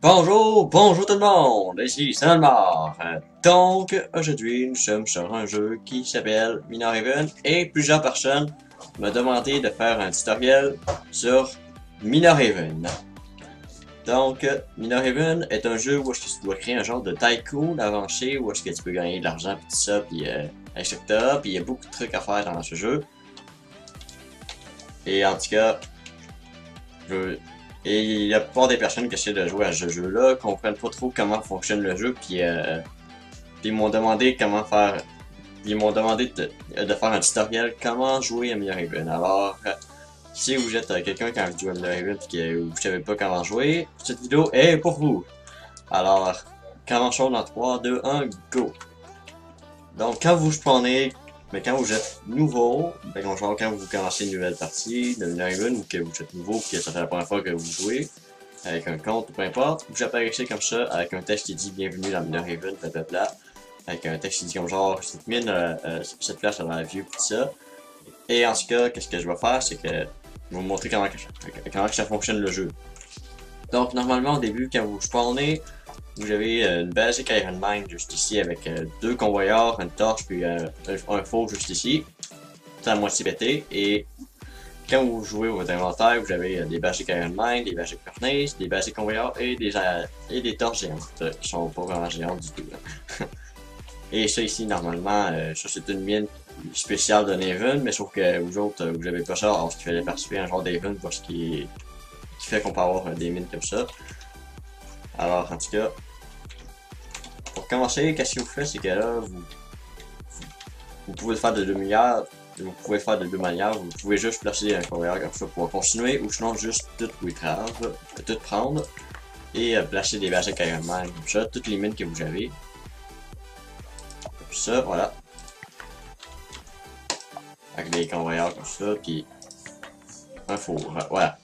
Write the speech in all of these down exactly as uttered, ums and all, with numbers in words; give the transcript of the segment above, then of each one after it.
Bonjour, bonjour tout le monde, ici Samuelmar. Donc, aujourd'hui, nous sommes sur un jeu qui s'appelle Miner's Haven et plusieurs personnes m'ont demandé de faire un tutoriel sur Miner's Haven. Donc, Miner's Haven est un jeu où est-ce que tu dois créer un genre de tycoon avancé, où est-ce que tu peux gagner de l'argent, pis tout ça, pis euh, et cetera. Puis il y a beaucoup de trucs à faire dans ce jeu. Et en tout cas, je... Et la plupart des personnes qui essaient de jouer à ce jeu-là comprennent pas trop comment fonctionne le jeu, puis euh, ils m'ont demandé comment faire, ils m'ont demandé de, de faire un tutoriel comment jouer à Miner's Haven. Alors, si vous êtes quelqu'un qui a envie de jouer à Miner's Haven et que vous savez pas comment jouer, cette vidéo est pour vous. Alors, commençons dans trois, deux, un, go! Donc, quand vous prenez... Mais quand vous êtes nouveau, ben, quand vous commencez une nouvelle partie de Miner's Haven ou que vous êtes nouveau et que ça fait la première fois que vous jouez avec un compte ou peu importe, vous apparaissez comme ça avec un texte qui dit bienvenue dans Miner's Haven, blablabla, avec un texte qui dit comme genre cette mine, euh, euh, cette place dans la vue, tout ça. Et en ce cas, qu'est-ce que je vais faire, c'est que je vais vous montrer comment, comment ça fonctionne le jeu. Donc normalement au début, quand vous spawnez, vous avez une basic iron mine juste ici avec deux convoyeurs, une torche puis un, un faux juste ici. C'est à moitié pété. Et quand vous jouez votre inventaire, vous avez des basic iron mine, des basic furnace, des basic convoyeurs et des, et des torches géantes. Qui sont pas vraiment géantes du tout. Hein. Et ça ici, normalement, ça c'est une mine spéciale d'un Haven, mais sauf que vous autres, vous n'avez pas ça, alors qu'il fallait participer à un genre d'Haven parce qu'il qui fait qu'on peut avoir des mines comme ça. Alors en tout cas, pour commencer, qu'est-ce que vous faites, c'est que là, vous, vous pouvez le faire de deux manières, vous pouvez le faire de deux manières, vous pouvez juste placer un convoyeur comme ça pour continuer, ou sinon juste tout retrave, tout prendre, et euh, placer des basic iron mine comme ça, toutes les mines que vous avez. Comme ça, voilà. Avec des convoyeurs comme ça, puis un four, euh, voilà.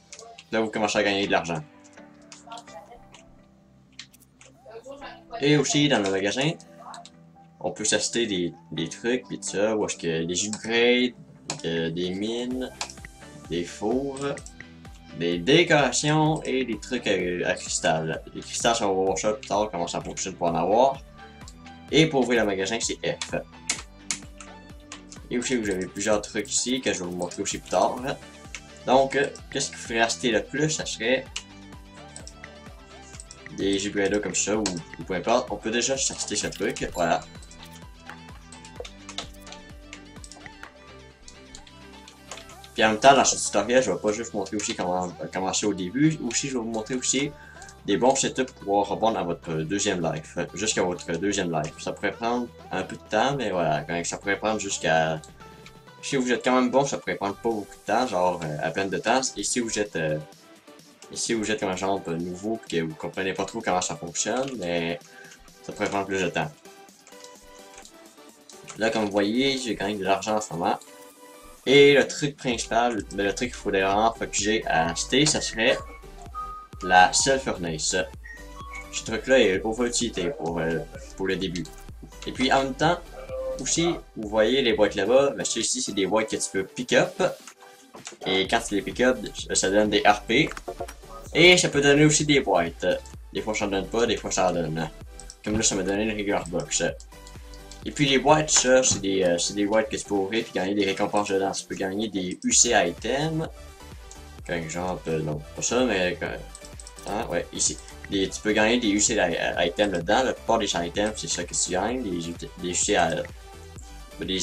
Là, vous commencez à gagner de l'argent. Et aussi dans le magasin, on peut s'acheter des, des trucs pis tout ça, ou est-ce que des upgrades, de, des mines, des fours, des décorations et des trucs à, à cristal. Les cristals, on va voir ça plus tard, comment ça fonctionne pour en avoir. Et pour ouvrir le magasin, c'est F. Et aussi vous avez plusieurs trucs ici que je vais vous montrer aussi plus tard. Donc, qu'est-ce qu'il faudrait acheter le plus, ça serait... des upgrades comme ça ou, ou peu importe, on peut déjà s'acheter ce truc, voilà. Puis en même temps, dans ce tutoriel, je vais pas juste vous montrer aussi comment commencer au début, aussi je vais vous montrer aussi des bons setups pour pouvoir répondre à votre deuxième life, jusqu'à votre deuxième life. Ça pourrait prendre un peu de temps, mais voilà, quand ça pourrait prendre jusqu'à... Si vous êtes quand même bon, ça pourrait prendre pas beaucoup de temps, genre euh, à peine de temps, et si vous êtes... Euh, Et si vous êtes comme un genre de nouveau que vous comprenez pas trop comment ça fonctionne, mais ça pourrait prendre plus de temps. Là, comme vous voyez, j'ai gagné de l'argent en ce moment. Et le truc principal, le truc qu'il faudrait vraiment focuser à acheter, ça serait la Self Furnace. Ce truc-là est overutilité pour, euh, pour le début. Et puis en même temps, aussi, vous voyez les boîtes là-bas, mais ceux-ci, c'est des boîtes que tu peux pick up. Et quand tu les pick up, ça donne des R P. Et ça peut donner aussi des boîtes. Des fois ça en donne pas, des fois ça en donne. Comme là, ça m'a donné une Rigor Box. Et puis les boîtes, ça, c'est des, euh, des boîtes que tu peux ouvrir et gagner des récompenses dedans. Tu peux gagner des U C items. Par exemple, euh, non, pas ça, mais. Euh, hein, ouais, ici. Des, tu peux gagner des U C items dedans. La plupart des items, c'est ça que tu gagnes. Des, des U C à. Des,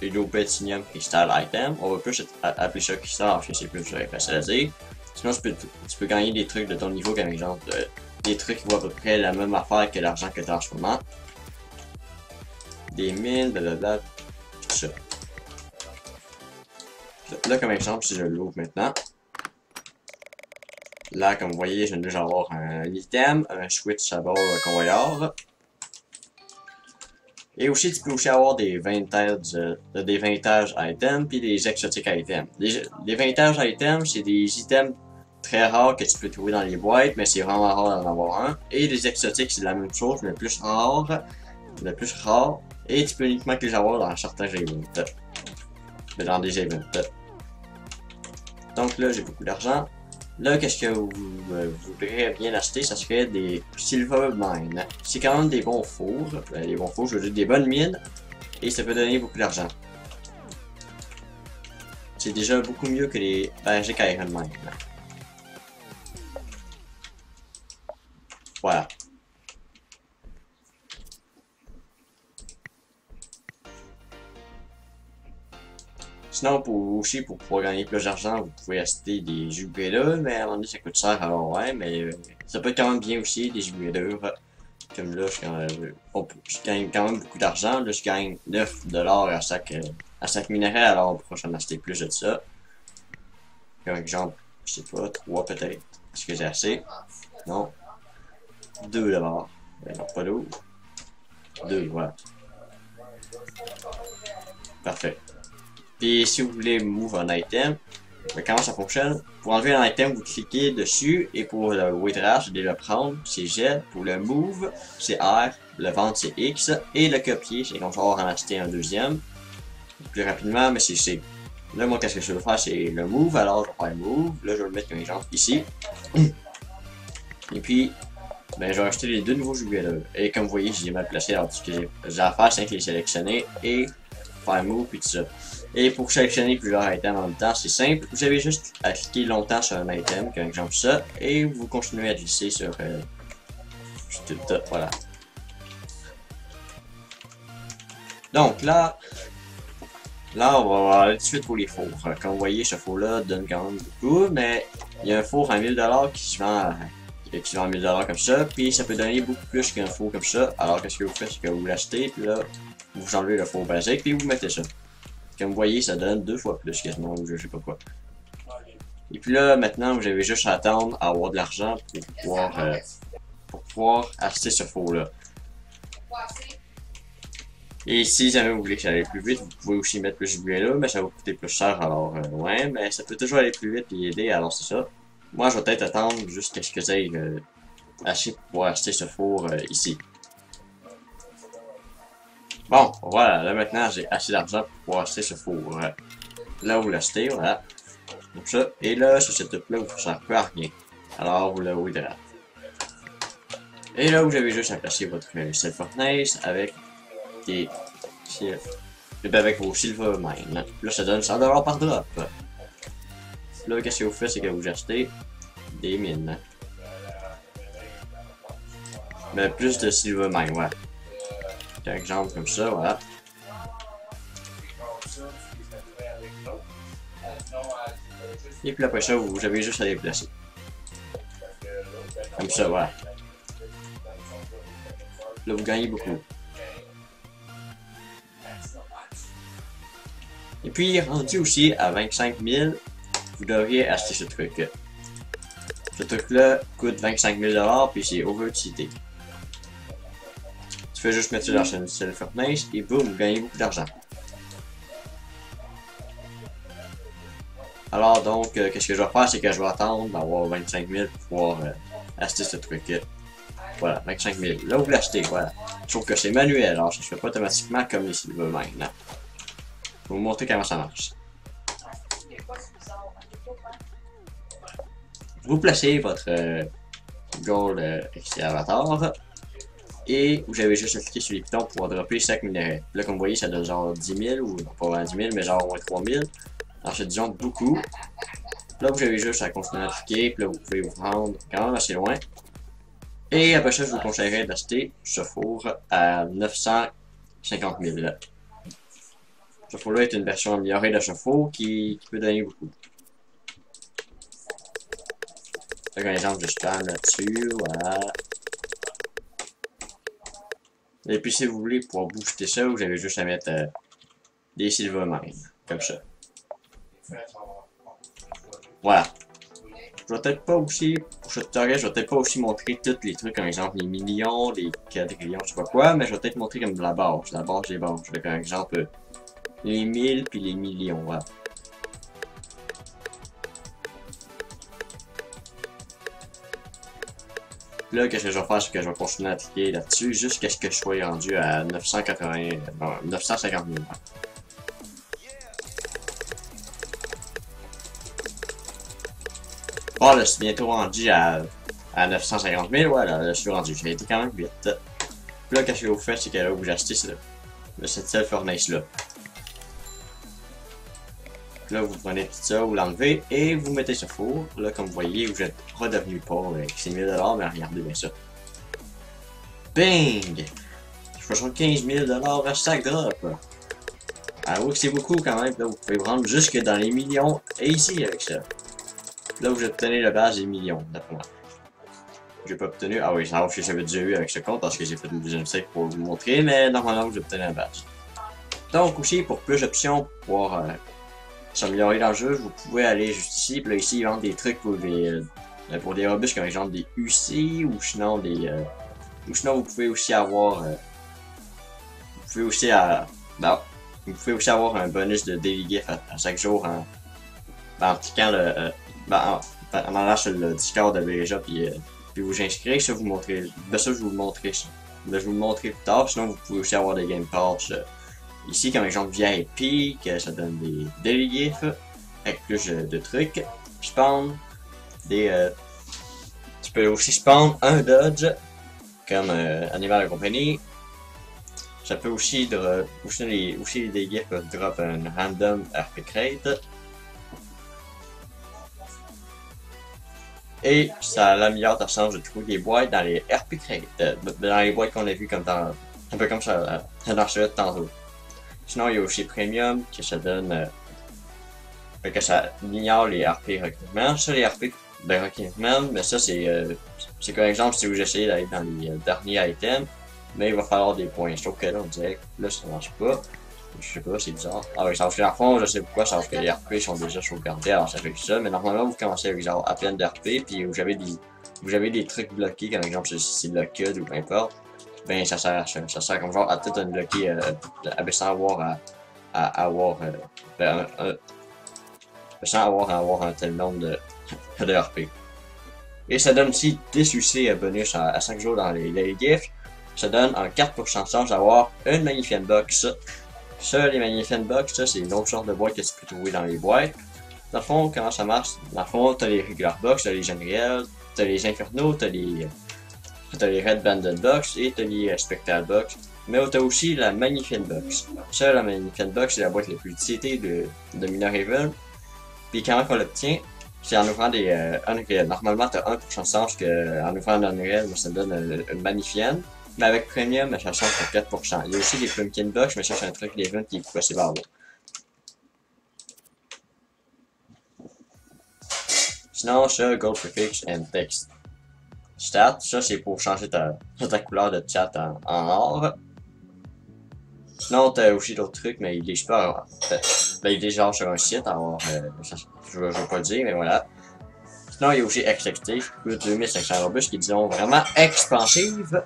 des platinum cristal item, on va plus appeler ça cristal parce que c'est plus facile à dire. Sinon tu peux, tu peux gagner des trucs de ton niveau comme exemple euh, des trucs qui vont à peu près la même affaire que l'argent que tu as en ce moment. Des mines, blablabla, tout ça. Là comme exemple si je l'ouvre maintenant. Là comme vous voyez je viens déjà avoir un item, un switch à bord convoyeur. Et aussi, tu peux aussi avoir des vintage, euh, des vintage items puis des exotiques items. Les, les vintage items, c'est des items très rares que tu peux trouver dans les boîtes, mais c'est vraiment rare d'en avoir un. Et les exotiques, c'est la même chose, mais plus rare, le plus rare. Et tu peux uniquement que les avoir dans certains events, mais dans des events. Donc là, j'ai beaucoup d'argent. Là, qu'est-ce que vous euh, voudrez bien acheter? Ça serait des Silver Mines. C'est quand même des bons fours. Euh, des bons fours, je veux dire des bonnes mines. Et ça peut donner beaucoup d'argent. C'est déjà beaucoup mieux que les Magic Iron Mines. Voilà. Sinon, pour, aussi, pour pouvoir gagner plus d'argent, vous pouvez acheter des jubelures, mais à un moment donné, ça coûte cher, alors ouais, mais euh, ça peut être quand même bien aussi, des jubelures. Comme là, je, euh, on, je gagne quand même beaucoup d'argent, là, je gagne neuf dollars à chaque, euh, à chaque minéral, alors on pourra en acheter plus de ça. Par exemple, je sais pas, trois peut-être, est-ce que j'ai assez? Non. deux dollars, euh, non, pas d'eau. deux, voilà. Parfait. Puis si vous voulez move un item, mais comment ça fonctionne? Pour enlever un item, vous cliquez dessus et pour le withdraw, c'est de le prendre, c'est Z, pour le move, c'est R, le vendre, c'est X, et le copier, c'est comme ça, on va en acheter un deuxième. Plus rapidement, mais c'est C. Là, moi, qu'est-ce que je veux faire, c'est le move, alors je vais faire le move, là, je vais le mettre comme exemple ici. Et puis, ben, je vais acheter les deux nouveaux jubileurs. Et comme vous voyez, j'ai mal placé, alors tout ce que j'ai à faire, c'est que les sélectionner et faire move, puis tout ça. Et pour sélectionner plusieurs items en même temps, c'est simple. Vous avez juste à cliquer longtemps sur un item, comme exemple ça, et vous continuez à glisser sur euh, tout le top, voilà. Donc là, là, on va aller tout de suite pour les fours. Comme vous voyez, ce four-là donne quand même beaucoup, mais il y a un four à mille dollars qui se vend à mille dollars comme ça, puis ça peut donner beaucoup plus qu'un four comme ça. Alors qu'est-ce que vous faites, c'est que vous l'achetez, puis là, vous enlevez le four basique, puis vous mettez ça. Comme vous voyez, ça donne deux fois plus quasiment, ou je sais pas quoi. Et puis là, maintenant, vous avez juste à attendre à avoir de l'argent pour pouvoir, euh, pour pouvoir acheter ce four-là. Et si jamais vous voulez que ça aille plus vite, vous pouvez aussi mettre plus de là, mais ça va coûter plus cher, alors euh, ouais, mais ça peut toujours aller plus vite et aider, alors c'est ça. Moi, je vais peut-être attendre jusqu'à ce que j'aille euh, acheter pour pouvoir acheter ce four euh, ici. Bon, voilà, là maintenant j'ai assez d'argent pour pouvoir acheter ce four. Là, vous l'achetez, voilà. Comme ça. Et là, sur cette là, vous ne sert plus à rien. Alors, vous le withdraw. Et là, vous avez juste à placer votre euh, self-fortness avec des. Et avec vos silver mines. Là, ça donne cent dollars par drop. Là, qu'est-ce que vous faites, c'est que vous achetez des mines. Mais plus de silver mines, ouais. Par exemple comme ça, voilà. Et puis après ça, vous avez juste à les placer. Comme ça, voilà. Là, vous gagnez beaucoup. Et puis, rendu aussi à vingt-cinq mille, vous devriez acheter ce truc. Ce truc-là coûte vingt-cinq mille dollars, puis c'est overutilité. Je vais juste mettre ça dans une self-fortness et boum, vous gagnez beaucoup d'argent. Alors donc, euh, qu'est-ce que je vais faire, c'est que je vais attendre d'avoir vingt-cinq mille pour pouvoir euh, acheter ce truc. Voilà, vingt-cinq mille. Là, vous l'achetez, voilà. Sauf que c'est manuel, alors ça ne se fait pas automatiquement comme les silver mines. Je vais vous montrer comment ça marche. Vous placez votre euh, gold euh, excavator. Et vous avez juste à cliquer sur les boutons pour dropper cinq minéraux. Là, comme vous voyez, ça donne genre dix mille, ou non, pas vraiment dix mille, mais genre au moins trois mille. Alors, c'est disons beaucoup. Là, vous avez juste à continuer à cliquer, puis là, vous pouvez vous rendre quand même assez loin. Et après ça, je vous conseillerais d'acheter ce four à neuf cent cinquante mille. Ce four-là est une version améliorée de ce four qui, qui peut donner beaucoup. Là, par exemple, je spam là-dessus, voilà. Et puis si vous voulez, pour booster ça, vous avez juste à mettre euh, des silver mines, comme ça. Voilà. Je vais peut-être pas aussi, pour ce tutoriel, je vais peut-être pas aussi montrer tous les trucs, comme exemple les millions, les quadrillions, je sais pas quoi, mais je vais peut-être montrer comme de la base, la base des bases, comme exemple les mille puis les millions, voilà. Là, qu'est-ce que je vais faire, c'est que je vais continuer à cliquer là-dessus jusqu'à ce que je sois rendu à neuf cent quatre-vingts, non, neuf cent cinquante mille. Bon, là, je suis bientôt rendu à, à neuf cent cinquante mille. Ouais, là, là, je suis rendu. J'ai été quand même vite. Puis là, qu'est-ce que vous faites, c'est que là où j'ai acheté, c'est cette seule fournaise-là. Là, vous prenez tout ça, vous l'enlevez et vous mettez ce four. Là, comme vous voyez, vous êtes redevenu pauvre avec ces mille dollars, mais regardez bien ça. Bing! soixante-quinze mille dollars à chaque drop. Avouez que c'est beaucoup quand même. Là, vous pouvez vous rendre jusque dans les millions et ici avec ça. Là, vous obtenez la base des millions, d'après moi. J'ai pas obtenu. Ah oui, ça va, je savais déjà eu avec ce compte parce que j'ai fait une deuxième save pour vous montrer, mais normalement, vous obtenez la base. Donc, aussi, pour plus d'options, pour euh, s'améliorer dans le jeu, vous pouvez aller juste ici. Puis là, ici, ils vendent des trucs pour des, euh, pour des robustes comme exemple des U C ou sinon des. Euh, ou sinon, vous pouvez aussi avoir. Euh, vous pouvez aussi. Euh, non, vous pouvez aussi avoir un bonus de daily gift à, à chaque jour en. en cliquant le. Euh, ben, en, en allant sur le Discord de Bérezop puis. Euh, Puis vous inscrivez, ça vous montrer. Ben ça je vous le montrerai. Ben je vous le montrerai plus tard. Sinon vous pouvez aussi avoir des Game Pass euh, ici comme exemple V I P, que ça donne des daily gifts avec plus euh, de trucs. Spawn des. Euh, tu peux aussi spawn un dodge comme euh, animal de compagnie. Ça peut aussi de, aussi les aussi des gifts peuvent drop un random R P crate. Et ça l'améliore ta chance de trouver des boîtes dans les R P crates, dans les boîtes qu'on a vues comme dans, un peu comme ça, dans celui de tantôt. Sinon, il y a aussi Premium, que ça donne, euh, que ça ignore les R P recrutement. Ça, les R P de recrutement, mais ça, c'est, euh, c'est comme exemple si vous essayez d'aller dans les euh, derniers items, mais il va falloir des points. Sauf que là, on dirait que là, ça marche pas. Je sais pas, c'est bizarre. Ah oui, sauf que dans le fond, je sais pourquoi, sauf que les R P sont déjà sauvegardés, alors ça fait ça. Mais normalement, vous commencez avec genre à peine d'R P, puis vous avez des, vous avez des trucs bloqués, comme exemple ceci bloqué ou peu importe. Ben ça sert, ça sert comme genre à peut-être unblocker, euh, sans avoir à, à avoir, euh, ben, euh, sans avoir à avoir un tel nombre de, de R P. Et ça donne aussi dix U C bonus à, à cinq jours dans les, les gifts. Ça donne en quatre pour cent de chance d'avoir une magnifique box. Ça, les Magnificent Box, ça, c'est une autre sorte de boîte que tu peux trouver dans les boîtes. Dans le fond, comment ça marche? Dans le fond, t'as les Regular Box, t'as les General, t'as les Infernaux, t'as les, t'as les Red Banded Box et t'as les Spectral Box. Mais t'as aussi la Magnificent Box. Ça, la Magnificent Box, c'est la boîte la plus citée de, de Miner's Haven. Puis comment on l'obtient? C'est en ouvrant des euh, Unreal. Normalement, t'as un pour cent de chance qu'en ouvrant un Unreal, ça donne une, une Magnificent. Mais avec Premium, ça change à quatre pour cent. Il y a aussi des Pumpkin Box, mais ça c'est un truc d'event qui est passé par là. Sinon, ça, Gold Prefix and Text. Stat, ça c'est pour changer ta, ta couleur de chat en, en or. Sinon, t'as aussi d'autres trucs, mais ils lisent pas. Ben, ils lisent genre sur un site, alors euh, ça, je, je veux pas le dire, mais voilà. Sinon, il y a aussi Executive, plus de deux mille cinq cents robustes qui disons vraiment expansive.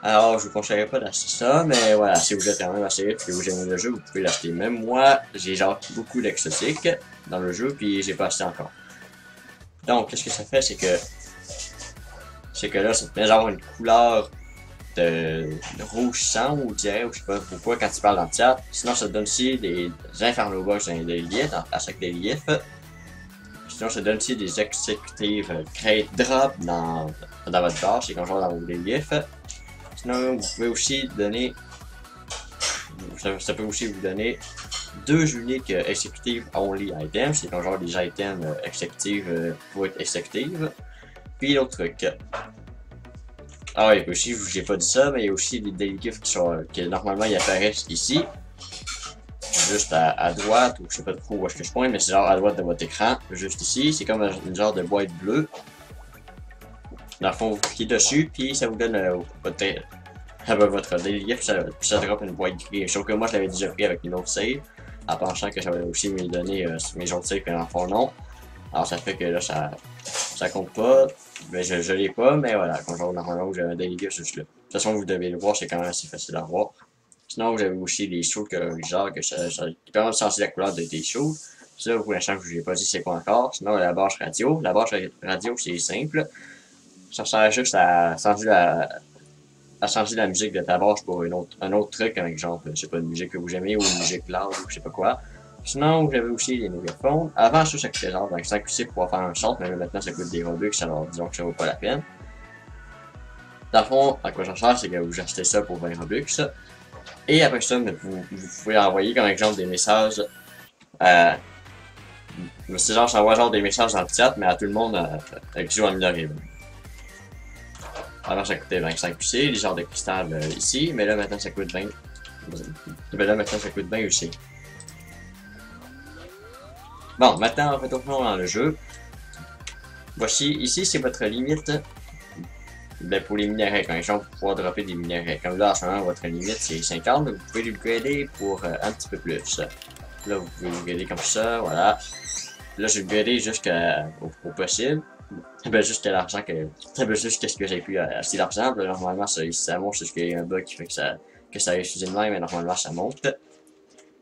Alors, je vous conseillerais pas d'acheter ça, mais voilà, si vous êtes quand même assez riche et que vous aimez le jeu, vous pouvez l'acheter. Même moi, j'ai genre beaucoup d'exotiques dans le jeu, puis j'ai pas acheté encore. Donc, qu'est-ce que ça fait, c'est que... C'est que là, ça te met genre une couleur de, de rouge sang, ou dirais, ou je sais pas pourquoi, quand tu parles en chat. Sinon, ça te donne aussi des Inferno Box dans les liens, à chaque délire. Sinon, ça te donne aussi des exécutives crate drop dans, dans votre bar, c'est comme genre dans vos délires. Sinon, vous pouvez aussi donner, ça, ça peut aussi vous donner deux uniques euh, executive only items, c'est comme genre des items euh, executives euh, pour être executives. Puis l'autre truc. Ah oui, aussi, je vous ai pas dit ça, mais il y a aussi des daily gifts qui sont, euh, qui normalement ils apparaissent ici, juste à, à droite, ou je sais pas trop où est-ce que je pointe, mais c'est genre à droite de votre écran, juste ici, c'est comme une genre de boîte bleue. Dans le fond, vous cliquez dessus, puis ça vous donne euh, votre, euh, votre délire, puis ça, puis ça drop une boîte grise. Sauf que moi, je l'avais déjà pris avec une autre save, en pensant que j'avais aussi mes données euh, sur mes autres saves, mais dans le fond, non. Alors, ça fait que là, ça, ça compte pas. Mais je, je l'ai pas, mais voilà, quand j'en ai un autre, j'avais un délire juste là. De toute façon, vous devez le voir, c'est quand même assez facile à voir. Sinon, vous avez aussi les shows que, genre, que ça, ça quand même sensible la couleur de tes shows. Ça, pour l'instant, je vous ai pas dit c'est quoi encore. Sinon, la barre radio. La barre radio, c'est simple. Ça sert juste à changer la, à changer la musique de ta barre pour une autre, un autre truc, comme exemple, je sais pas, une musique que vous aimez ou une musique loud ou je sais pas quoi. Sinon, j'avais aussi les mégaphones. Avant ça, ça coûtait genre vingt-cinq ou six pour pouvoir faire un short, mais maintenant ça coûte des Robux, alors disons que ça vaut pas la peine. Dans le fond, à quoi j'en cherche, c'est que vous achetez ça pour vingt Robux. Et après ça, vous, vous pouvez envoyer comme exemple des messages. Euh, c'est genre, j'envoie genre des messages dans le chat, mais à tout le monde euh, qui joue en Miner's Haven. Avant, ça coûtait vingt-cinq U C, les genres de cristal euh, ici, mais là maintenant ça coûte vingt. Mais là maintenant ça coûte vingt U C. Bon, maintenant retournons dans le jeu. Voici, ici c'est votre limite ben, pour les minerais. Quand les gens vont pouvoir dropper des minerais. Comme là en ce moment, votre limite c'est cinquante, donc vous pouvez l'upgrader pour euh, un petit peu plus. Là vous pouvez l'upgrader comme ça, voilà. Là j'ai upgradé jusqu'au possible. Ben, juste l'argent que. Ben, juste qu'est-ce que j'ai pu acheter l'argent. Normalement, ça, ça monte, c'est juste qu'il y a un bug qui fait que ça, que ça est fusé de même, mais normalement, ça monte.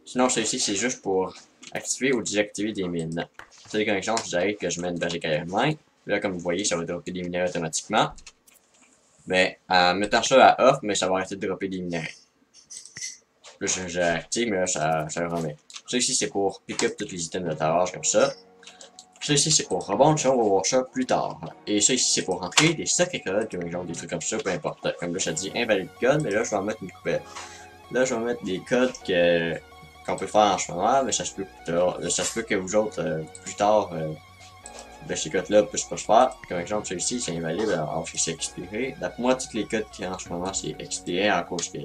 Sinon, celui-ci, c'est juste pour activer ou désactiver des mines. C'est comme exemple, je dirais que je mets une bâche à main. Là, comme vous voyez, ça va dropper des minerais automatiquement. Mais, en mettant ça à off, mais ça va arrêter de dropper des minerais. Là, j'active, mais là, ça, ça remet. Celui-ci, c'est pour pick up tous les items de ta rage comme ça. Ça ici c'est pour rebondir, ça on va voir ça plus tard. Et ça ici c'est pour rentrer des stacks et codes, genre des trucs comme ça, peu importe. Comme là ça dit invalide code, mais là je vais en mettre une coupelle. Là je vais mettre des codes que qu'on peut faire en ce moment, mais ça se peut plus tard. Ça se peut que vous autres euh, plus tard euh, ben, ces codes là puissent pas se faire. Comme exemple celui-ci c'est invalide, alors c'est expiré. D'après moi tous les codes qui en ce moment c'est expiré à cause que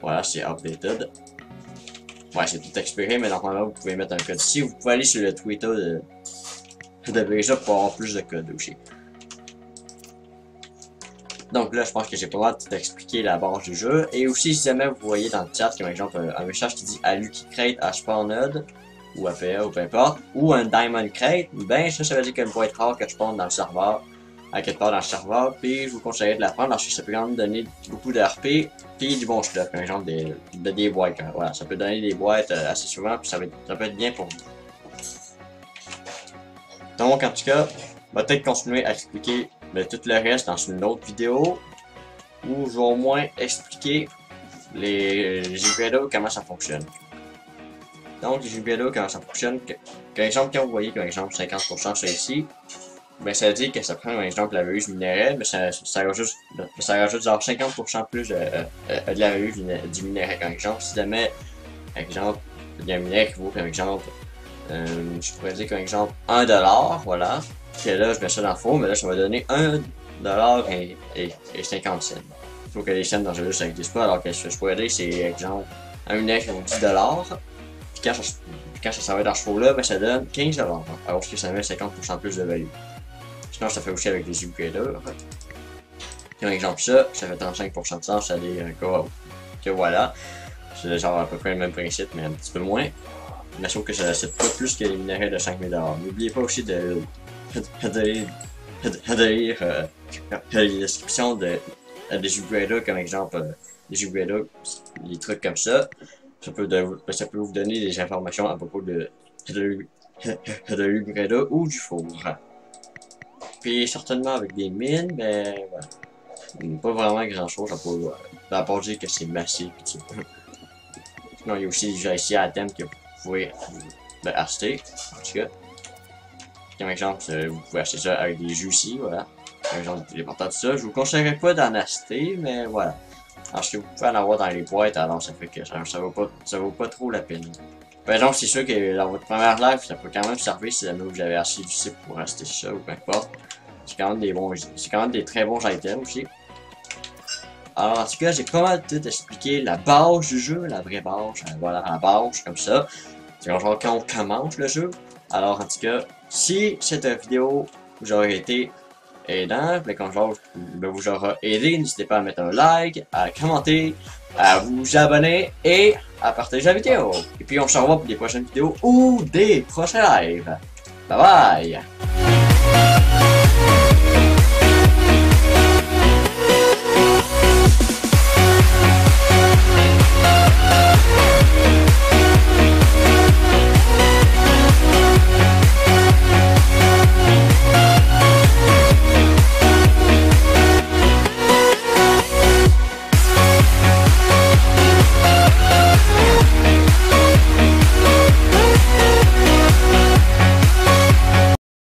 voilà c'est updated. Ouais c'est tout expiré, mais normalement vous pouvez mettre un code ici. Vous pouvez aller sur le Twitter de de Bérezop pour avoir plus de codes aussi. Donc là, je pense que j'ai pas mal d'expliquer la base du jeu. Et aussi, si jamais vous voyez dans le chat, comme exemple, un message qui dit à Lucky Crate, à Spawnod, ou à P A, ou peu importe, ou un Diamond Crate, ben ça, ça veut dire qu'elle va être rare que je spawn dans le serveur, à quelque part dans le serveur, puis je vous conseillerais de la prendre parce que ça peut quand même donner beaucoup de R P, puis du bon stuff, comme exemple des, des boîtes. Hein. Voilà, ça peut donner des boîtes assez souvent, puis ça, va être, ça peut être bien pour vous. Donc en tout cas, je vais peut-être continuer à expliquer ben, tout le reste dans une autre vidéo où je vais au moins expliquer les, les upgrades, comment ça fonctionne. Donc les upgrades, comment ça fonctionne, que, par exemple quand vous voyez par exemple cinquante pour cent sur ici, ben, ça veut dire que ça prend par exemple la verrue minérale, mais ça, ça rajoute, ça rajoute genre cinquante pour cent plus euh, euh, de la verrue du minéral. Par exemple, si jamais par exemple, il y a un minéral qui vaut par exemple Euh, je pourrais dire comme exemple un dollar, voilà, que là je mets ça dans le four, mais là ça va donner un dollar et, et, et cinquante cents. Il faut que les cents dans le jeu ça n'existe pas, alors que ce que je pourrais dire c'est exemple un minerai qui vaut dix dollars, puis quand ça, quand ça s'arrête dans ce four là, ben, ça donne quinze dollars, alors que ça met cinquante pour cent plus de value. Sinon ça fait aussi avec des upgraders. Par exemple ça, ça fait trente-cinq pour cent de sens, ça dit euh, que voilà, c'est genre à peu près le même principe mais un petit peu moins. Mais sauf que ça c'est pas plus que les minerais de cinq mille dollars. N'oubliez pas aussi de lire les descriptions de, des upgrades comme exemple euh, des upgrades, les trucs comme ça. Ça peut, de, ça peut vous donner des informations à propos de, de, de l'upgrade ou du four. Puis certainement avec des mines, mais voilà. Pas vraiment grand chose à part, à part dire que c'est massif. Sinon il y a aussi déjà ici à thème que vous pouvez ben, acheter, en tout cas. Comme exemple, vous pouvez acheter ça avec des jus ici, voilà. Comme exemple, les portables, tout ça. Je vous conseillerais pas d'en acheter, mais voilà. Parce que vous pouvez en avoir dans les boîtes, alors ça fait que ça, ça vaut pas, ça vaut pas trop la peine. Par exemple, c'est sûr que dans votre première live, ça peut quand même servir si jamais vous avez acheté du site pour acheter ça ou peu importe. C'est quand même des bons, c'est quand même des très bons items aussi. Alors en tout cas, j'ai pas mal tout expliqué la base du jeu, la vraie base, voilà, la base comme ça. C'est genre quand on commence le jeu. Alors en tout cas, si cette vidéo vous aura été aidante, mais quand genre vous aura aidé, n'hésitez pas à mettre un like, à commenter, à vous abonner et à partager la vidéo. Et puis on se revoit pour des prochaines vidéos ou des prochains lives. Bye bye!